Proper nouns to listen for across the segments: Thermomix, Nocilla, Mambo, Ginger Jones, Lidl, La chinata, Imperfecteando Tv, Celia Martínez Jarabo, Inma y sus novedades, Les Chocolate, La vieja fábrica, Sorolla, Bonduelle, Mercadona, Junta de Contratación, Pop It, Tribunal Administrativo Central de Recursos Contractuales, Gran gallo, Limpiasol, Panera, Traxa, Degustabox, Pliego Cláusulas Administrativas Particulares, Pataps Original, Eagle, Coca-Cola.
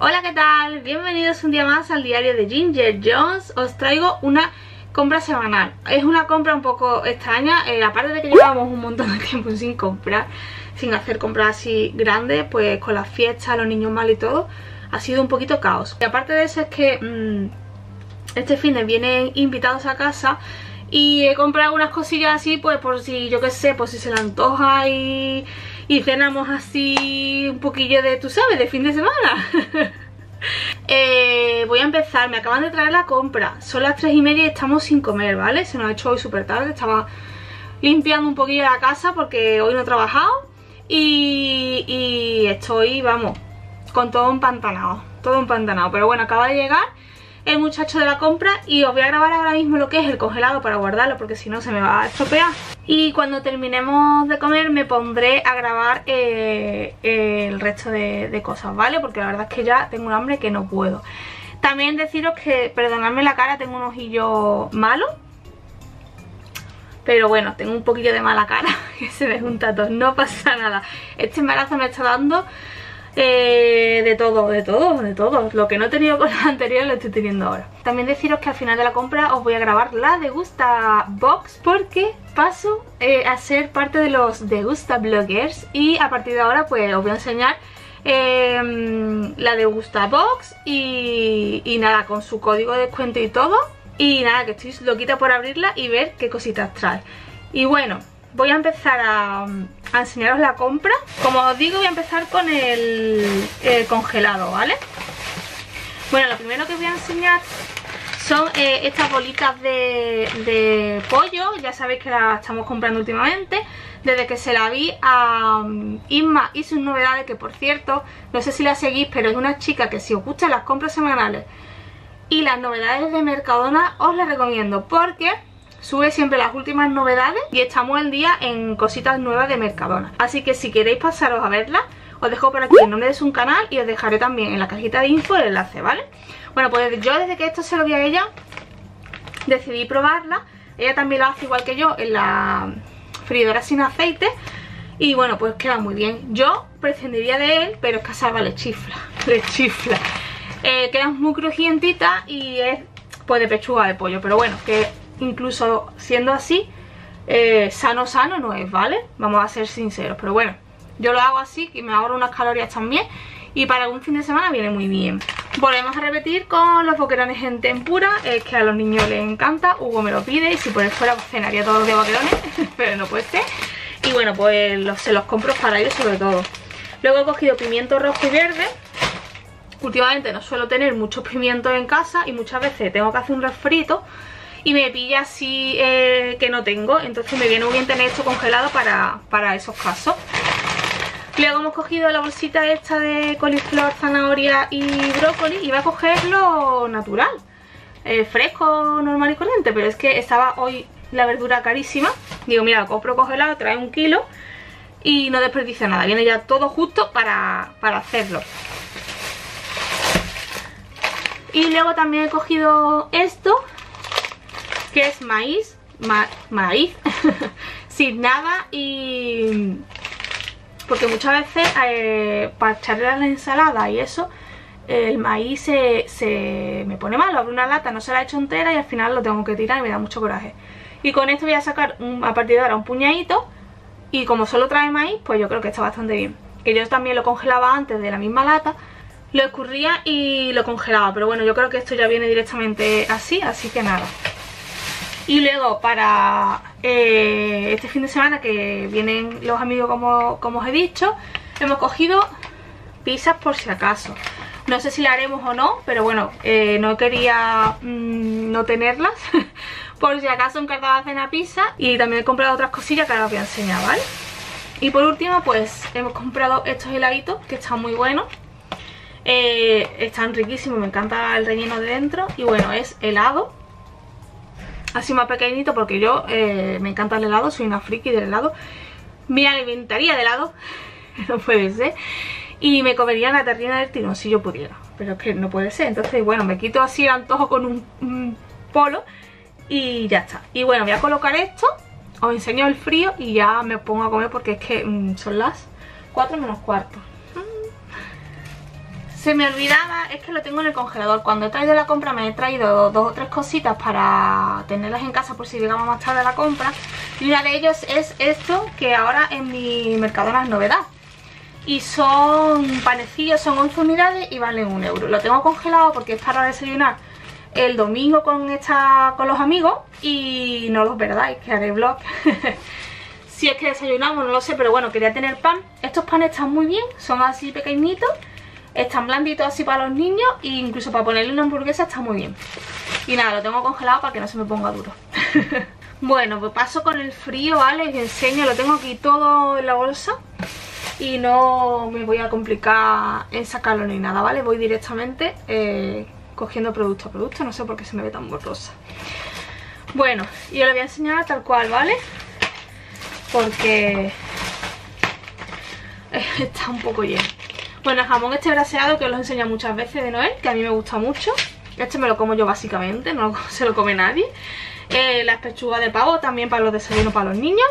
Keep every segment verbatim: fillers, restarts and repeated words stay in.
Hola, ¿qué tal? Bienvenidos un día más al diario de Ginger Jones. Os traigo una compra semanal. Es una compra un poco extraña, eh, aparte de que llevábamos un montón de tiempo sin comprar, sin hacer compras así grandes, pues con las fiestas, los niños mal y todo, ha sido un poquito caos. Y aparte de eso es que mmm, este fin de vienen invitados a casa y he comprado unas cosillas así, pues por si, yo qué sé, por si se le antoja y, y cenamos así un poquillo de, tú sabes, de fin de semana. eh, voy a empezar, me acaban de traer la compra. Son las tres y media y estamos sin comer, ¿vale? Se nos ha hecho hoy súper tarde, estaba limpiando un poquillo la casa porque hoy no he trabajado. Y, y estoy, vamos, con todo empantanado, todo empantanado. Pero bueno, acaba de llegar el muchacho de la compra y os voy a grabar ahora mismo lo que es el congelado para guardarlo, porque si no se me va a estropear. Y cuando terminemos de comer me pondré a grabar eh, eh, el resto de, de cosas, ¿vale? Porque la verdad es que ya tengo un hambre que no puedo. También deciros que, perdonadme la cara, tengo un ojillo malo, pero bueno, tengo un poquillo de mala cara que se me junta todo, no pasa nada. Este embarazo me está dando... Eh, de todo, de todo, de todo. Lo que no he tenido con las anteriores lo estoy teniendo ahora. También deciros que al final de la compra os voy a grabar la Degustabox, porque paso eh, a ser parte de los Degusta Bloggers. Y a partir de ahora pues os voy a enseñar eh, la Degustabox y, y nada, con su código de descuento y todo. Y nada, que estoy loquita por abrirla y ver qué cositas trae. Y bueno, voy a empezar a, a enseñaros la compra. Como os digo, voy a empezar con el, el congelado, ¿vale? Bueno, lo primero que os voy a enseñar son eh, estas bolitas de, de pollo. Ya sabéis que las estamos comprando últimamente. Desde que se la vi a um, Inma y sus novedades, que por cierto, no sé si la seguís, pero es una chica que si os gustan las compras semanales y las novedades de Mercadona, os las recomiendo porque... sube siempre las últimas novedades y estamos al día en cositas nuevas de Mercadona. Así que si queréis pasaros a verla, os dejo por aquí el nombre de su canal y os dejaré también en la cajita de info el enlace, ¿vale? Bueno, pues yo desde que esto se lo vi a ella, decidí probarla. Ella también la hace igual que yo en la freidora sin aceite. Y bueno, pues queda muy bien. Yo prescindiría de él, pero es que a Salva le chifla, le chifla. Eh, queda muy crujientita y es pues de pechuga de pollo, pero bueno, que... incluso siendo así, eh, sano sano no es, ¿vale? Vamos a ser sinceros, pero bueno, yo lo hago así, que me ahorro unas calorías también. Y para un fin de semana viene muy bien. Volvemos a repetir con los boquerones en tempura, es eh, que a los niños les encanta. Hugo me lo pide y si por él fuera pues cenaría todos los días boquerones, pero no puede ser. Y bueno, pues los, se los compro para ellos sobre todo. Luego he cogido pimiento rojo y verde. Últimamente no suelo tener muchos pimientos en casa y muchas veces tengo que hacer un refrito y me pilla así eh, que no tengo. Entonces me viene muy bien tener esto congelado para, para esos casos. Luego hemos cogido la bolsita esta de coliflor, zanahoria y brócoli. Iba a cogerlo natural, eh, fresco, normal y corriente, pero es que estaba hoy la verdura carísima. Digo, mira, compro congelado, trae un kilo y no desperdicio nada. Viene ya todo justo para, para hacerlo. Y luego también he cogido esto, que es maíz, ma maíz sin nada, y porque muchas veces eh, para echarle a la ensalada y eso, el maíz se, se me pone malo, abro una lata, no se la echo entera y al final lo tengo que tirar y me da mucho coraje. Y con esto voy a sacar un, a partir de ahora un puñadito, y como solo trae maíz, pues yo creo que está bastante bien. Que yo también lo congelaba antes de la misma lata, lo escurría y lo congelaba, pero bueno, yo creo que esto ya viene directamente así, así que nada. Y luego para eh, este fin de semana que vienen los amigos, como, como os he dicho, hemos cogido pizzas por si acaso. No sé si la haremos o no, pero bueno, eh, no quería mmm, no tenerlas. Por si acaso encargaba de una pizza. Y también he comprado otras cosillas que ahora os voy a enseñar, ¿vale? Y por último pues hemos comprado estos heladitos que están muy buenos. Eh, están riquísimos, me encanta el relleno de dentro. Y bueno, es helado así más pequeñito, porque yo eh, me encanta el helado, soy una friki del helado. Me alimentaría de helado, no puede ser. Y me comería la terrina del tirón si yo pudiera, pero es que no puede ser. Entonces bueno, me quito así el antojo con un, un polo y ya está. Y bueno, voy a colocar esto, os enseño el frío y ya me pongo a comer, porque es que mmm, son las cuatro menos cuarto. Se me olvidaba, es que lo tengo en el congelador. Cuando he traído la compra me he traído dos o tres cositas para tenerlas en casa por si llegamos más tarde a la compra. Y una de ellas es esto, que ahora en mi Mercadona es novedad. Y son panecillos, son once unidades y valen un euro. Lo tengo congelado porque es para desayunar el domingo con, esta, con los amigos. Y no los perdáis, que haré vlog. Si es que desayunamos, no lo sé, pero bueno, quería tener pan. Estos panes están muy bien, son así pequeñitos. Están blanditos así para los niños e incluso para ponerle una hamburguesa está muy bien. Y nada, lo tengo congelado para que no se me ponga duro. Bueno, pues paso con el frío, ¿vale? Os enseño, lo tengo aquí todo en la bolsa. Y no me voy a complicar en sacarlo ni nada, ¿vale? Voy directamente eh, cogiendo producto a producto. No sé por qué se me ve tan borrosa. Bueno, yo lo voy a enseñar tal cual, ¿vale? Porque está un poco lleno. Bueno, el jamón este braseado que os lo he enseñado muchas veces de Noel, que a mí me gusta mucho. Este me lo como yo básicamente, no se lo come nadie. eh, Las pechugas de pavo también para los desayunos para los niños.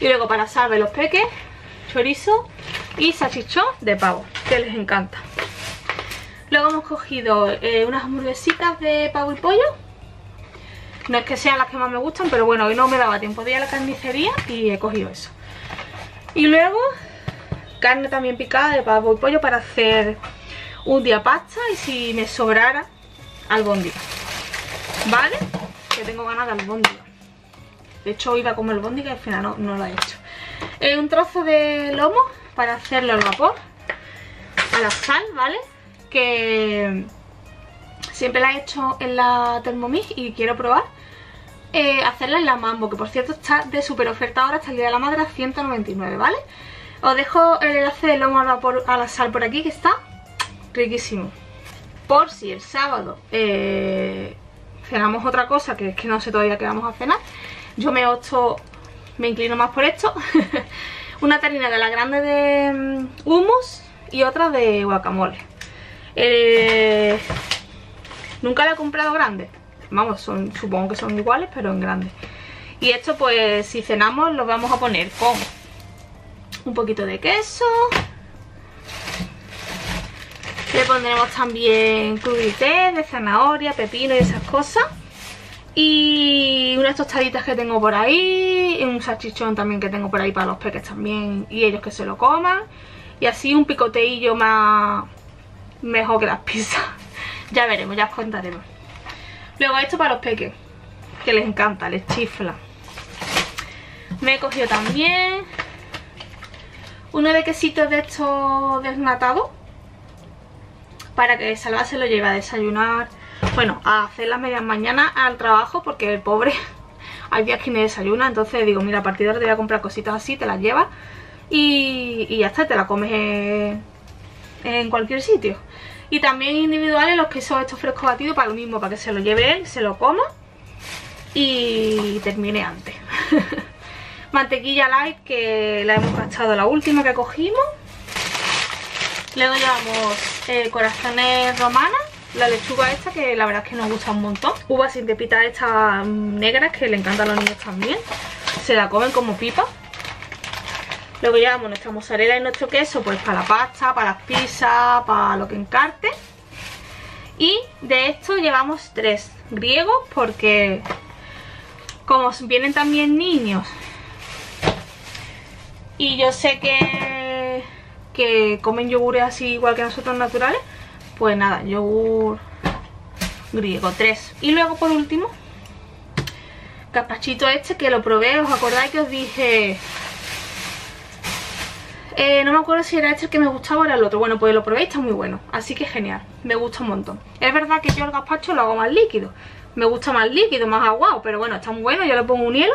Y luego para salve los peques, chorizo y salchichón de pavo, que les encanta. Luego hemos cogido eh, unas hamburguesitas de pavo y pollo. No es que sean las que más me gustan, pero bueno, hoy no me daba tiempo de ir a la carnicería y he cogido eso. Y luego carne también picada de pavo y pollo para hacer un día pasta y si me sobrara albóndiga. ¿Vale? Que tengo ganas de albóndiga. De hecho iba a comer albóndiga y al final no, no lo he hecho. Eh, un trozo de lomo para hacerlo al vapor. A la sal, ¿vale? Que siempre la he hecho en la Thermomix y quiero probar. Eh, hacerla en la Mambo, que por cierto está de super oferta ahora hasta el día de la madre a ciento noventa y nueve, ¿vale? Os dejo el enlace del lomo al vapor a la sal por aquí, que está riquísimo. Por si el sábado eh, cenamos otra cosa, que es que no sé todavía qué vamos a cenar. Yo me opto, me inclino más por esto. Una tarrina de la grande de hummus y otra de guacamole. Eh, nunca la he comprado grande. Vamos, son, supongo que son iguales, pero en grande. Y esto pues si cenamos lo vamos a poner con un poquito de queso. Le pondremos también crudité de zanahoria, pepino y esas cosas. Y unas tostaditas que tengo por ahí, un salchichón también que tengo por ahí para los peques también y ellos que se lo coman. Y así un picoteillo más mejor que las pizzas. Ya veremos, ya os contaremos. Luego esto para los peques, que les encanta, les chifla. Me he cogido también uno de quesitos de estos desnatados para que Salva se lo lleve a desayunar. Bueno, a hacer las medias mañanas al trabajo, porque el pobre hay días que me desayuna. Entonces digo, mira, a partir de ahora te voy a comprar cositas así, te las llevas y, y ya está, te las comes en, en cualquier sitio. Y también individuales los quesos estos frescos batidos para lo mismo, para que se lo lleve él, se lo coma y termine antes. Mantequilla light, que la hemos gastado la última que cogimos. Luego llevamos eh, corazones romanas. La lechuga esta, que la verdad es que nos gusta un montón. Uvas sin pepitas estas negras, que le encantan a los niños también. Se la comen como pipa. Luego llevamos nuestra mozzarella y nuestro queso, pues para la pasta, para las pizzas, para lo que encarte. Y de esto llevamos tres griegos, porque como vienen también niños, y yo sé que, que comen yogures así igual que nosotros naturales, pues nada, yogur griego, tres. Y luego por último, gazpachito este que lo probé, ¿os acordáis que os dije? Eh, no me acuerdo si era este el que me gustaba o era el otro. Bueno, pues lo probé y está muy bueno, así que genial, me gusta un montón. Es verdad que yo el gazpacho lo hago más líquido, me gusta más líquido, más aguado, pero bueno, está muy bueno, yo le pongo un hielo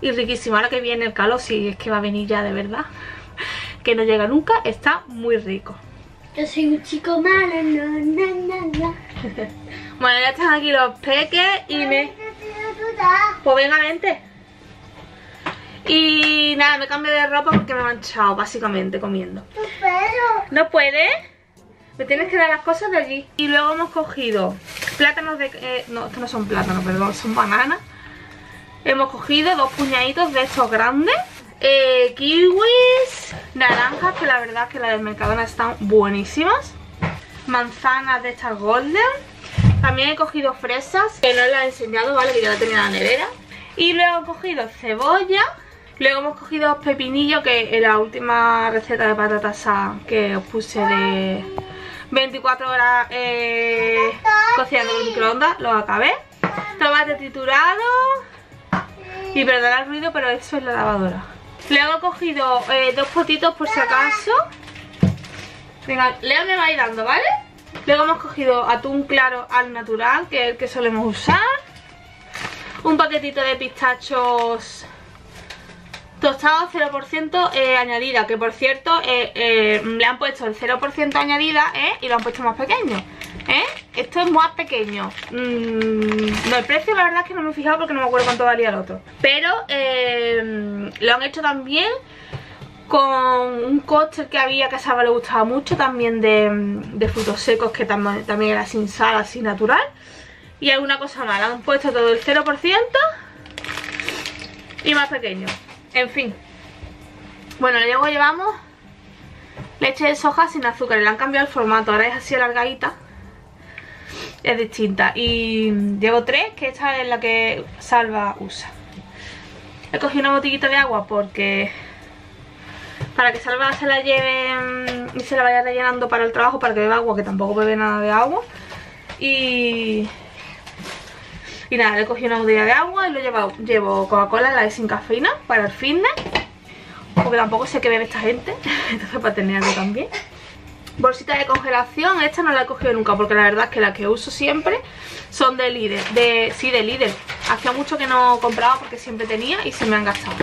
y riquísimo. Ahora que viene el calor, si es que va a venir ya de verdad, que no llega nunca, está muy rico. Yo soy un chico malo, no, no, no, no. Bueno, ya están aquí los peques y me... Pues venga, vente. Y nada, me cambio de ropa porque me he manchado, básicamente, comiendo. No puedo. ¿No puedes? Me tienes que dar las cosas de allí. Y luego hemos cogido plátanos de... Eh, no, estos no son plátanos, perdón, son bananas. Hemos cogido dos puñaditos de estos grandes. eh, kiwis, naranjas, que la verdad que las del Mercadona están buenísimas, manzanas de estas golden. También he cogido fresas, que no las he enseñado, vale, que ya la tenía en la nevera. Y luego he cogido cebolla. Luego hemos cogido pepinillo, que en la última receta de patatas que os puse de veinticuatro horas eh, cocinando en el microondas, lo acabé. Tomate triturado. Y perdonad el ruido, pero eso es la lavadora. Luego he cogido eh, dos potitos por si acaso. Venga, Leo me va a ir dando, ¿vale? Luego hemos cogido atún claro al natural, que es el que solemos usar. Un paquetito de pistachos tostados cero por ciento eh, añadida, que por cierto eh, eh, le han puesto el cero por ciento añadida eh, y lo han puesto más pequeño. ¿Eh? Esto es más pequeño. Mm, no, el precio la verdad es que no me he fijado porque no me acuerdo cuánto valía el otro. Pero eh, lo han hecho también con un cóctel que había que a Salva le gustaba mucho, también de, de frutos secos, que tam también era sin sal, así natural. Y alguna cosa más, han puesto todo el cero por ciento y más pequeño. En fin. Bueno, luego llevamos leche de soja sin azúcar. Le han cambiado el formato, ahora es así alargadita. Es distinta. Y llevo tres, que esta es la que Salva usa. He cogido una botellita de agua porque... para que Salva se la lleve y se la vaya rellenando para el trabajo, para que beba agua, que tampoco bebe nada de agua. Y... y nada, le he cogido una botella de agua y lo llevo, llevo Coca-Cola, la de sin cafeína, para el fitness. Porque tampoco sé qué bebe esta gente, entonces para tener algo también. Bolsita de congelación, esta no la he cogido nunca porque la verdad es que las que uso siempre son de Lidl, de, sí, de Lidl. Hacía mucho que no compraba porque siempre tenía y se me han gastado.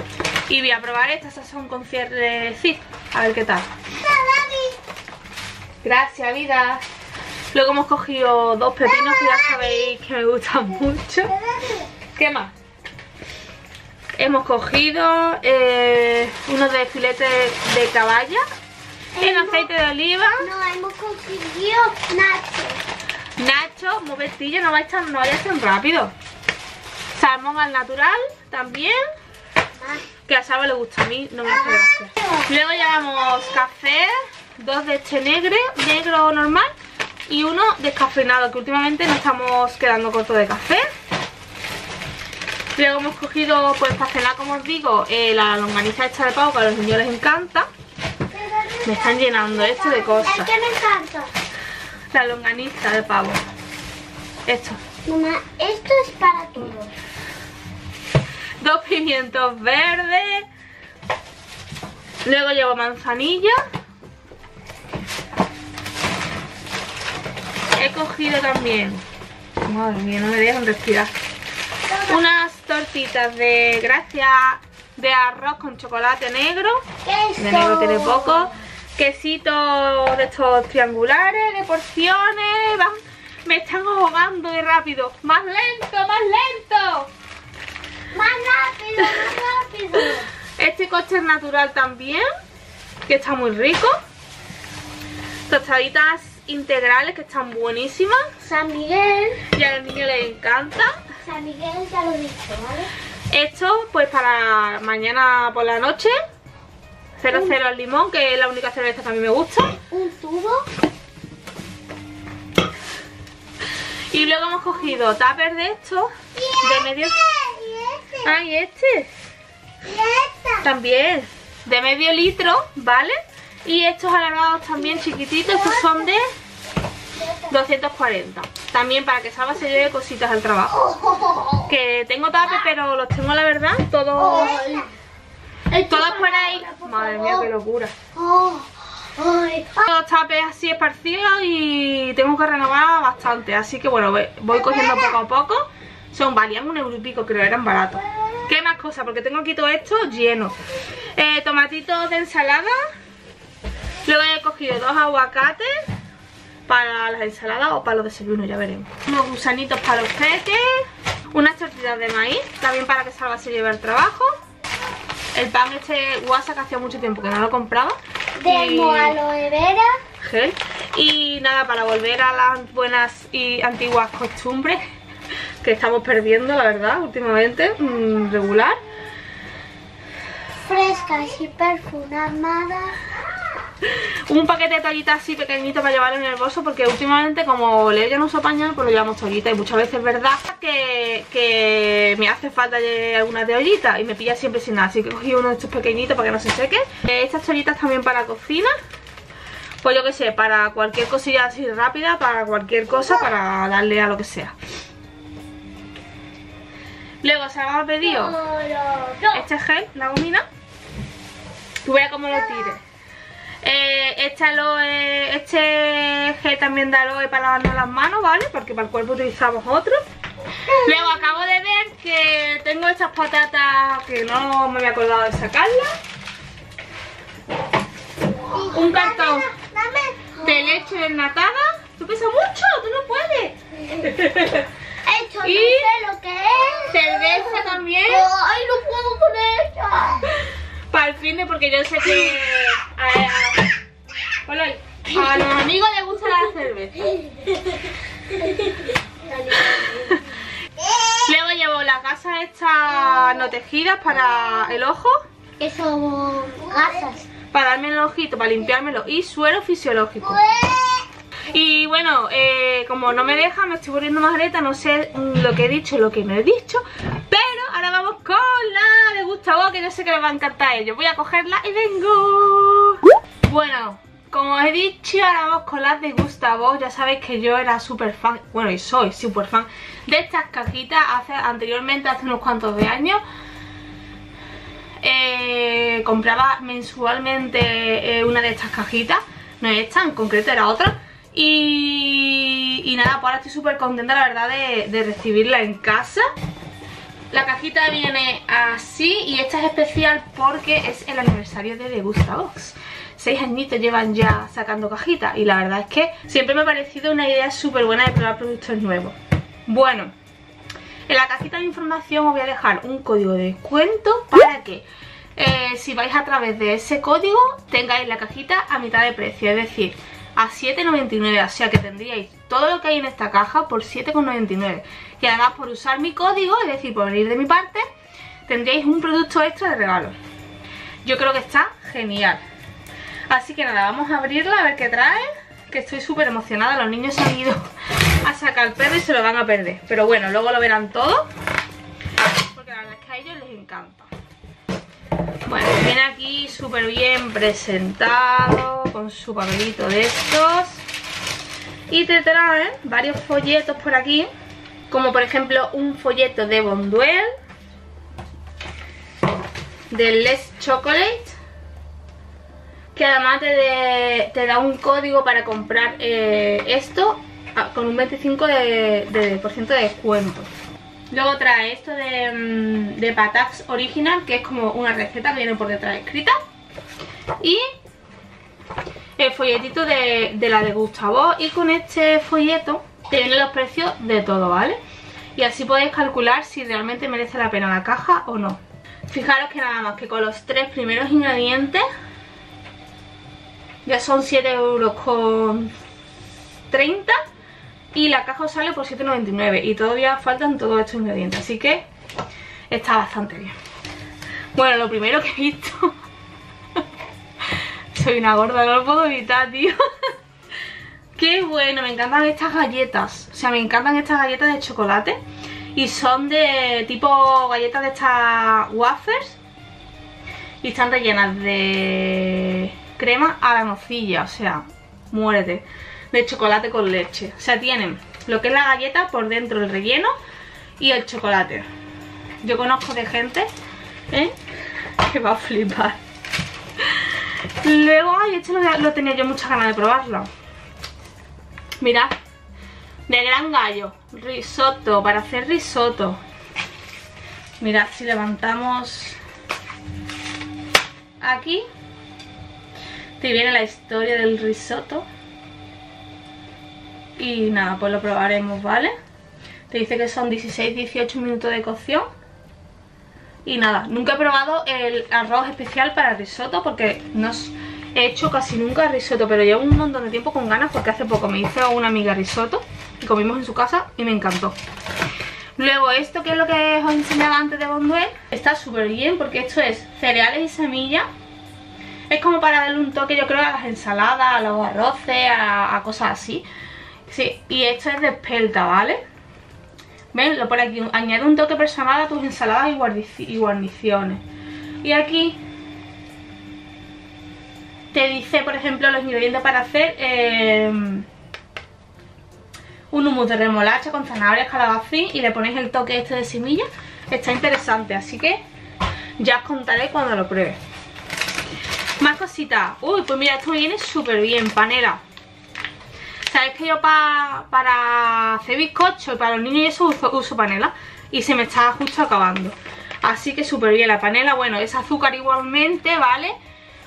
Y voy a probar esta, estas son con cierre zip, a ver qué tal. Gracias, vida. Luego hemos cogido dos pepinos que ya sabéis que me gustan mucho. ¿Qué más? Hemos cogido eh, uno de filetes de caballa en aceite de oliva. No, hemos cogido nacho. Nacho, muy vestido, no vaya tan, no tan rápido. Salmón al natural también, que a Salva le gusta, a mí no me hace gracia. Luego llevamos café, dos de este negro, negro normal. Y uno descafeinado, que últimamente nos estamos quedando cortos de café. Luego hemos cogido, pues para cenar, como os digo, eh, la longaniza esta de pavo, que a los niños les encanta. Me están llenando esto de cosas. Es que me encanta. La longaniza de pavo. Esto. Mamá, esto es para todos. Dos pimientos verdes. Luego llevo manzanilla. He cogido también, madre mía, no me dejan respirar, unas tortitas de gracia de arroz con chocolate negro. Eso. De negro tiene poco. Quesito de estos triangulares, de porciones. Van, me están ahogando de rápido. Más lento, más lento. Más rápido, más rápido. Este cóctel natural también, que está muy rico. Tostaditas integrales que están buenísimas. San Miguel. Y a los niños les encanta. San Miguel ya lo he dicho, ¿vale? Esto pues para mañana por la noche. cero cero al limón, que es la única cerveza que a mí me gusta. Un tubo. Y luego hemos cogido tupper de estos. Y de este, medio... y este. Ah, y este. Y esta. También. De medio litro, ¿vale? Y estos alargados también chiquititos, estos son de doscientos cuarenta. También para que Salva se lleve cositas al trabajo. Que tengo tape, pero los tengo la verdad todos... todos por ahí. Madre mía, qué locura. Todos tapes así esparcidos y tengo que renovar bastante. Así que bueno, voy cogiendo poco a poco. Son, valían un euro y pico, creo, eran baratos. ¿Qué más cosas? Porque tengo aquí todo esto lleno. Eh, tomatitos de ensalada. Luego he cogido dos aguacates para las ensaladas o para los desayunos, ya veremos. Unos gusanitos para los peques. Unas tortitas de maíz, también para que Salva se lleve al trabajo. El pan este guasa que hacía mucho tiempo que no lo compraba. De aloe vera. Gel. Y nada, para volver a las buenas y antiguas costumbres que estamos perdiendo, la verdad, últimamente, regular. frescas y perfumadas. Un paquete de toallitas así pequeñito para llevarlo en el bolso, porque últimamente como Leo ya no usa pañal, pues lo llevamos toallita. Y muchas veces es verdad que, que me hace falta alguna de toallita y me pilla siempre sin nada, así que cogí uno de estos pequeñitos para que no se seque. Estas toallitas también para cocina, pues yo que sé, para cualquier cosilla así rápida, para cualquier cosa, para darle a lo que sea. Luego se ha pedido este gel, la gomina. Tú veas cómo lo tires. Eh, este, aloe, este gel también de aloe para lavarnos las manos, ¿vale? Porque para el cuerpo utilizamos otro. Luego acabo de ver que tengo estas patatas que no me había acordado de sacarlas. Un cartón de leche desnatada. ¿Tú pesas mucho? ¿Tú no puedes? Esto no y sé lo que es. Cerveza también. Ay, no puedo con ella. Para el fin de, porque yo sé que a, a, a los amigos les gusta la cerveza. Luego llevo las gasas estas no tejidas para el ojo. Eso, gasas. Para darme el ojito, para limpiármelo. Y suero fisiológico. Y bueno, eh, como no me deja, me estoy poniendo magreta, no sé lo que he dicho, lo que no he dicho. Pero ahora vamos con la Degustabox, que yo sé que les va a encantar a ellos. Voy a cogerla y vengo. Bueno, como os he dicho, ahora vamos con las Degustabox. Ya sabéis que yo era súper fan, bueno, y soy súper fan de estas cajitas hace, anteriormente, hace unos cuantos de años. Eh, compraba mensualmente eh, una de estas cajitas. No esta, en concreto era otra. Y, y nada, pues ahora estoy súper contenta, la verdad, de, de recibirla en casa. La cajita viene así y esta es especial porque es el aniversario de Degustabox. Seis añitos llevan ya sacando cajitas y la verdad es que siempre me ha parecido una idea súper buena de probar productos nuevos. Bueno, en la cajita de información os voy a dejar un código de descuento para que eh, si vais a través de ese código tengáis la cajita a mitad de precio, es decir, a siete con noventa y nueve, o sea que tendríais todo lo que hay en esta caja por siete con noventa y nueve. Y además por usar mi código, es decir, por venir de mi parte, tendríais un producto extra de regalo. Yo creo que está genial. Así que nada, vamos a abrirla a ver qué trae, que estoy súper emocionada. Los niños se han ido a sacar el perro y se lo van a perder. Pero bueno, luego lo verán todo, porque la verdad es que a ellos les encanta. Bueno, viene aquí súper bien presentado, con su papelito de estos. Y te traen varios folletos por aquí, como por ejemplo un folleto de Bonduelle, de Les Chocolate, que además te, de, te da un código para comprar eh, esto con un veinticinco por ciento de, de, por ciento de descuento. Luego trae esto de, de Pataps Original, que es como una receta que viene por detrás escrita. Y el folletito de, de la Degustabox. Y con este folleto te vienen los precios de todo, ¿vale? Y así podéis calcular si realmente merece la pena la caja o no. Fijaros que nada más que con los tres primeros ingredientes ya son siete euros con treinta. Y la caja os sale por siete con noventa y nueve y todavía faltan todos estos ingredientes, así que está bastante bien. Bueno, lo primero que he visto... Soy una gorda, no lo puedo evitar, tío. Qué bueno, me encantan estas galletas. O sea, me encantan estas galletas de chocolate. Y son de tipo galletas de estas wafers. Y están rellenas de crema a la nocilla, o sea, muérete. De chocolate con leche. O sea, tienen lo que es la galleta por dentro, el relleno y el chocolate. Yo conozco de gente ¿eh? que va a flipar. Luego, ay, esto lo, lo tenía yo muchas ganas de probarlo. Mirad, de Gran Gallo, risotto, para hacer risotto. Mirad, si levantamos aquí, te viene la historia del risotto. Y nada, pues lo probaremos, ¿vale? Te dice que son dieciséis a dieciocho minutos de cocción. Y nada, nunca he probado el arroz especial para risotto, porque no he hecho casi nunca risotto, pero llevo un montón de tiempo con ganas, porque hace poco me hice una amiga risotto y comimos en su casa y me encantó. Luego esto, que es lo que os he enseñado antes de Bonduelle, está súper bien porque esto es cereales y semillas. Es como para darle un toque, yo creo, a las ensaladas, a los arroces, a, a cosas así. Sí, y esto es de espelta, ¿vale? ¿Ven? Lo pone aquí, añade un toque personal a tus ensaladas y guarniciones. Y aquí te dice, por ejemplo, los ingredientes para hacer eh, un hummus de remolacha con zanahorias, calabacín, y le ponéis el toque este de semilla. Está interesante, así que ya os contaré cuando lo pruebe. Más cositas. Uy, pues mira, esto me viene súper bien, Panera. Sabéis que yo pa, para hacer bizcocho y para los niños y eso uso, uso panela, y se me está justo acabando. Así que súper bien la panela. Bueno, es azúcar igualmente, ¿vale?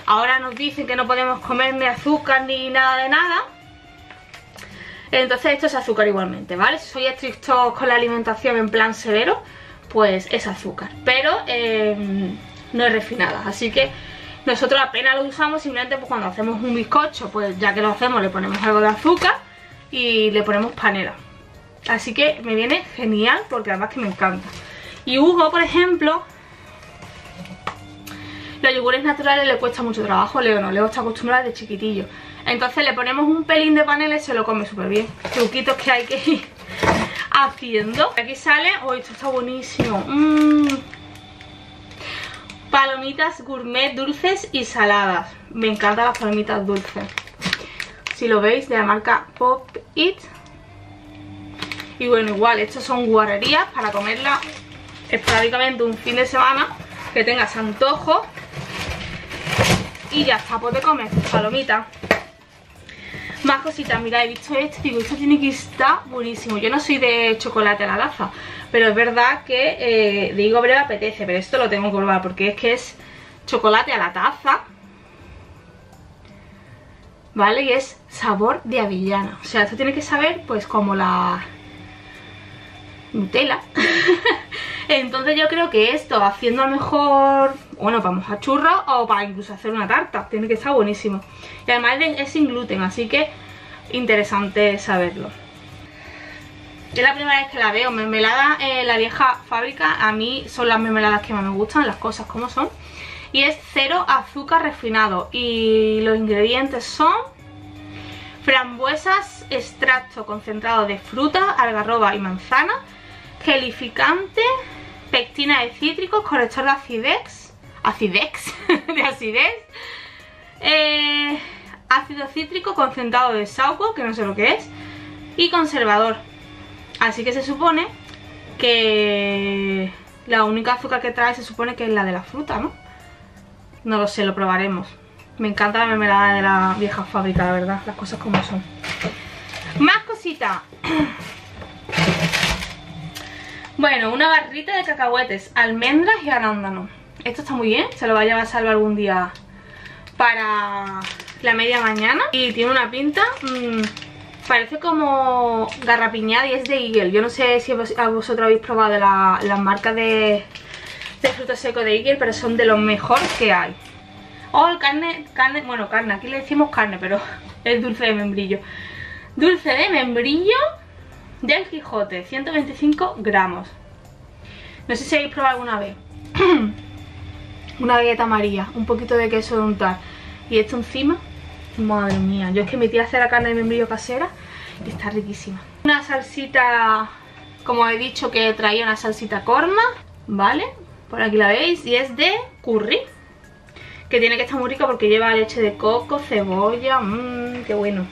Ahora nos dicen que no podemos comer ni azúcar ni nada de nada. Entonces esto es azúcar igualmente, ¿vale? Si soy estricto con la alimentación en plan severo, pues es azúcar. Pero eh, no es refinada, así que nosotros apenas lo usamos, simplemente pues cuando hacemos un bizcocho, pues ya que lo hacemos le ponemos algo de azúcar y le ponemos panela. Así que me viene genial porque además que me encanta. Y Hugo, por ejemplo, los yogures naturales le cuesta mucho trabajo, Leo no, Leo está acostumbrado de chiquitillo. Entonces le ponemos un pelín de panela y se lo come súper bien. Truquitos que hay que ir haciendo. Aquí sale, oh, esto está buenísimo. Mmm... Palomitas gourmet dulces y saladas. Me encantan las palomitas dulces. Si lo veis, de la marca Pop It. Y bueno, igual, estos son guarrerías para comerla esporádicamente un fin de semana, que tengas antojo. Y ya está, pues te comes palomitas. Más cositas, mira, he visto esto y digo, esto tiene que estar buenísimo. Yo no soy de chocolate a la laza, pero es verdad que eh, de Eagle me apetece, pero esto lo tengo que probar porque es que es chocolate a la taza, ¿vale? Y es sabor de avellana. O sea, esto tiene que saber pues como la Nutella. Entonces yo creo que esto, haciendo a lo mejor, bueno, para mojar churros o para incluso hacer una tarta, tiene que estar buenísimo. Y además es sin gluten, así que interesante saberlo. Es la primera vez que la veo, mermelada, eh, la vieja fábrica. A mí son las mermeladas que más me gustan, las cosas como son. Y es cero azúcar refinado. Y los ingredientes son frambuesas, extracto concentrado de fruta, algarroba y manzana, gelificante, pectina de cítricos, corrector de acidex, acidex, de acidez, eh, ácido cítrico concentrado de saúco, que no sé lo que es, y conservador. Así que se supone que la única azúcar que trae se supone que es la de la fruta, ¿no? No lo sé, lo probaremos. Me encanta la mermelada de la vieja fábrica, la verdad, las cosas como son. Más cositas. Bueno, una barrita de cacahuetes, almendras y arándano. Esto está muy bien, se lo vaya a salvar algún día para la media mañana. Y tiene una pinta... Mmm, parece como garrapiñada y es de Eagle. Yo no sé si vos, a vosotros habéis probado la, las marcas de, de frutos secos de Eagle, pero son de los mejores que hay. O el carne, carne, bueno, carne, aquí le decimos carne, pero es dulce de membrillo. Dulce de membrillo del Quijote, ciento veinticinco gramos. No sé si habéis probado alguna vez. Una galleta María, un poquito de queso de untar y esto encima. Madre mía, yo es que mi tía hace la carne de membrillo casera y está riquísima. Una salsita, como he dicho, que traía una salsita korma, ¿vale? Por aquí la veis, y es de curry, que tiene que estar muy rica porque lleva leche de coco, cebolla, mmm, qué bueno.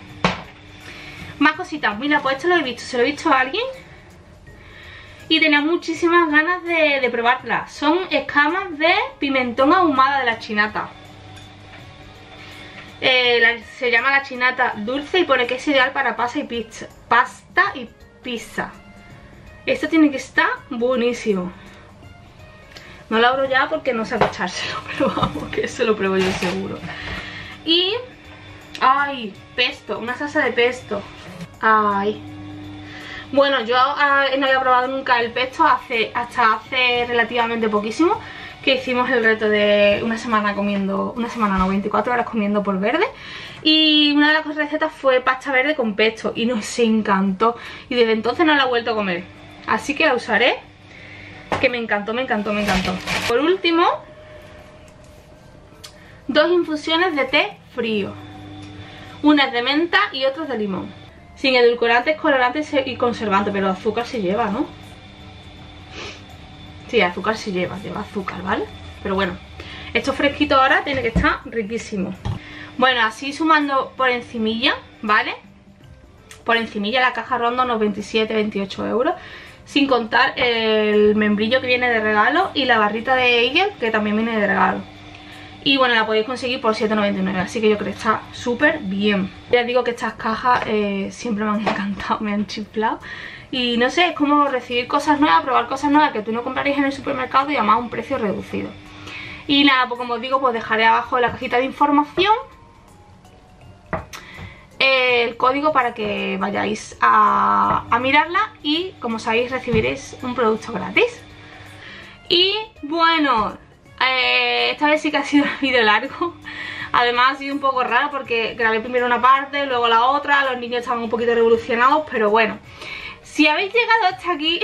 Más cositas, mira, pues esto lo he visto, se lo he visto a alguien y tenía muchísimas ganas de, de probarla. Son escamas de pimentón ahumada de la chinata. Eh, la, se llama la chinata dulce y pone que es ideal para pasta y pizza. Pasta y pizza. Esto tiene que estar buenísimo. No lo abro ya porque no sé acochárselo, pero vamos, que eso lo pruebo yo seguro. Y... ¡ay! Pesto, una salsa de pesto. ¡Ay! Bueno, yo eh, no había probado nunca el pesto hace, hasta hace relativamente poquísimo, que hicimos el reto de una semana comiendo, una semana no, veinticuatro horas comiendo por verde, y una de las recetas fue pasta verde con pesto y nos encantó, y desde entonces no la he vuelto a comer. así que la usaré, que me encantó, me encantó, me encantó. Por último, dos infusiones de té frío, una es de menta y otra es de limón, sin edulcorantes, colorantes y conservantes, pero azúcar se lleva, ¿no? Sí, azúcar se lleva, lleva azúcar, ¿vale? Pero bueno, esto fresquito ahora tiene que estar riquísimo. Bueno, así sumando por encimilla, ¿vale? Por encimilla la caja ronda unos veintisiete, veintiocho euros, sin contar el membrillo que viene de regalo y la barrita de Eagle que también viene de regalo. Y bueno, la podéis conseguir por siete noventa y nueve, así que yo creo que está súper bien. Ya digo que estas cajas eh, siempre me han encantado, me han chiflado. Y no sé, es como recibir cosas nuevas, probar cosas nuevas que tú no comprarías en el supermercado y además a un precio reducido. Y nada, pues como os digo, pues dejaré abajo la cajita de información el código para que vayáis a, a mirarla y, como sabéis, recibiréis un producto gratis. Y bueno, Eh, esta vez sí que ha sido un vídeo largo. Además ha sido un poco raro porque grabé primero una parte, luego la otra. Los niños estaban un poquito revolucionados, pero bueno, si habéis llegado hasta aquí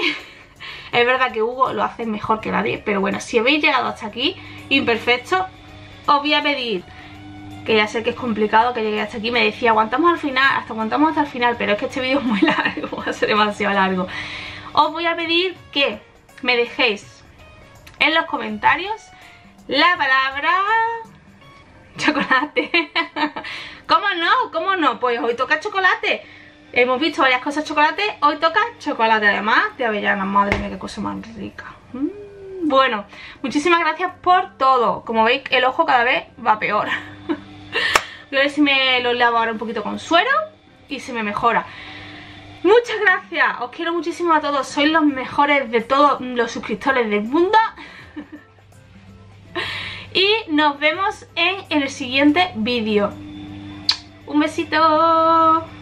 es verdad que Hugo lo hace mejor que nadie, pero bueno, si habéis llegado hasta aquí, imperfecto, os voy a pedir, que ya sé que es complicado que lleguéis hasta aquí. Me decía, aguantamos al final, hasta aguantamos hasta el final, pero es que este vídeo es muy largo, va a ser demasiado largo. Os voy a pedir que me dejéis en los comentarios la palabra chocolate. ¿Cómo no? ¿Cómo no? Pues hoy toca chocolate. Hemos visto varias cosas chocolate, hoy toca chocolate además de avellana. Madre mía, qué cosa más rica. mm, Bueno, muchísimas gracias por todo. Como veis, el ojo cada vez va peor. Voy a ver si me lo lavo ahora un poquito con suero y se me mejora. Muchas gracias, os quiero muchísimo a todos. Sois los mejores de todos los suscriptores del mundo. Y nos vemos en el siguiente vídeo. Un besito.